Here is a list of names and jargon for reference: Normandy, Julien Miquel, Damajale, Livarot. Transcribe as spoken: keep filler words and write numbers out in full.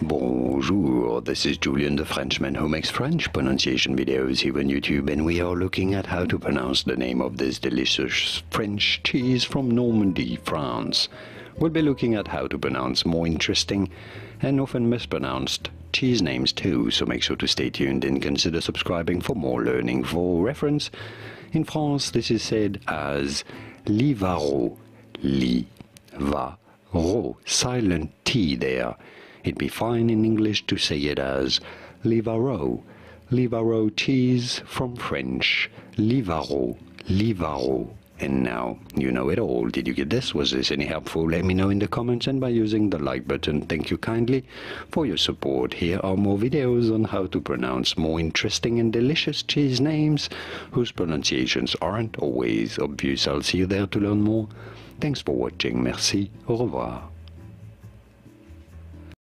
Bonjour, this is Julien the Frenchman who makes French pronunciation videos here on YouTube, and we are looking at how to pronounce the name of this delicious French cheese from Normandy, France. We'll be looking at how to pronounce more interesting and often mispronounced cheese names too, so make sure to stay tuned and consider subscribing for more learning. For reference, in France this is said as Livarot, Li-va-ro, silent T there. It'd be fine in English to say it as Livarot, Livarot cheese from French, Livarot, Livarot. And now you know it all. Did you get this? Was this any helpful? Let me know in the comments and by using the like button. Thank you kindly for your support. Here are more videos on how to pronounce more interesting and delicious cheese names whose pronunciations aren't always obvious. I'll see you there to learn more. Thanks for watching. Merci. Au revoir.